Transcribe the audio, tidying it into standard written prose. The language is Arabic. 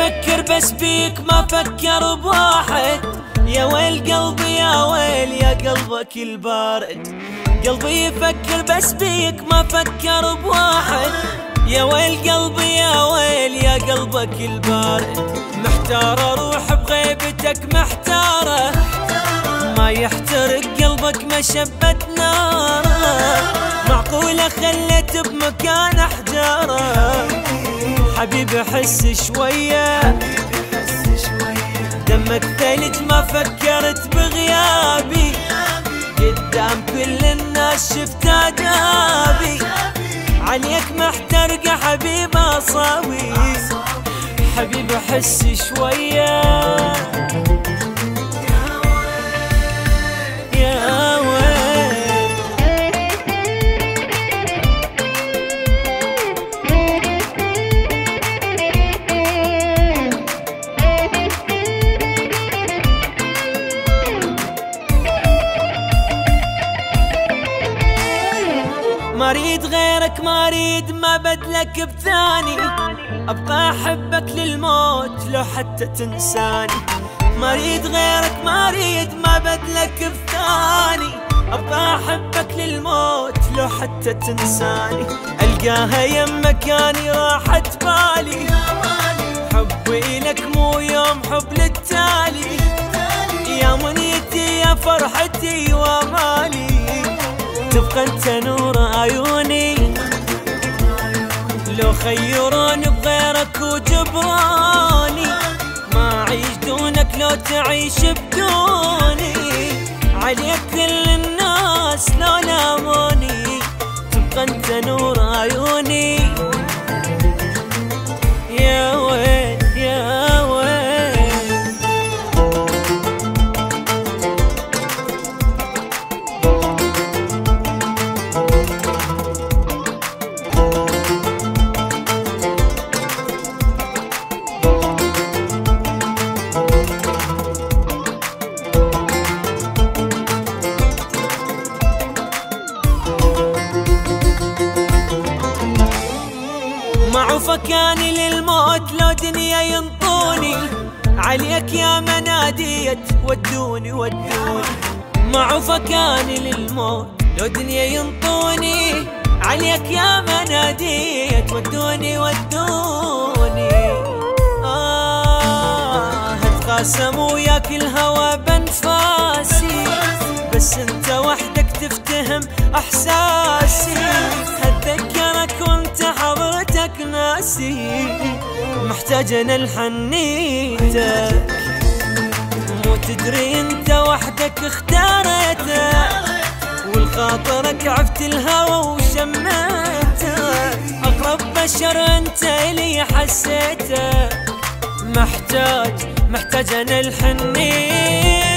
افكر بس بيك ما افكر بواحد. يا ويل قلبي يا ويل يا قلبك البارد، قلبي يفكر بس بيك ما افكر بواحد. يا ويل قلبي يا ويل يا قلبك البارد، محتارة اروح بغيبتك محتارة، ما يحترق قلبك مشبة ناره، معقولة خلت بمكان احجاره. حبيبي حس شوية دمك ثلج ما فكرت بغيابي، قدام كل الناس شفت عجابي، عليك محترقة حبيب اعصابي. حبيبي حس شوية ما اريد غيرك، ما اريد ما بدلك بثاني، ابقى احبك للموت لو حتى تنساني. ما اريد غيرك، ما اريد ما بدلك بثاني، ابقى احبك للموت لو حتى تنساني. القاها يم مكاني راحت بالي، حبي لك مو يوم حب للتالي، يا منيتي يا فرحتي وامالي، تبقى انت نور عيوني. لو خيروني بغيرك وجبراني، ما اعيش دونك لو تعيش بدوني، عليك كل الناس لو لاموني، تبقى انت نور عيوني. يا ويل يا ويل مكاني للموت لو دنيا ينطوني، عليك يا مناديت ودوني ودوني، معو فكاني للموت لو دنيا ينطوني، عليك يا مناديت ودوني ودوني. هتقاسم وياك الهوى بنفاسي، بس انت وحدك تفتهم احساسي، هتذكرك وانت حضرتك ناسي، محتاجة لحنيتك مو تدري انت وحدك اختارتك، والخاطرك عفت الهوى وشميتك، اقرب بشر انت الي حسيتك، محتاج محتاجة لحنيتك.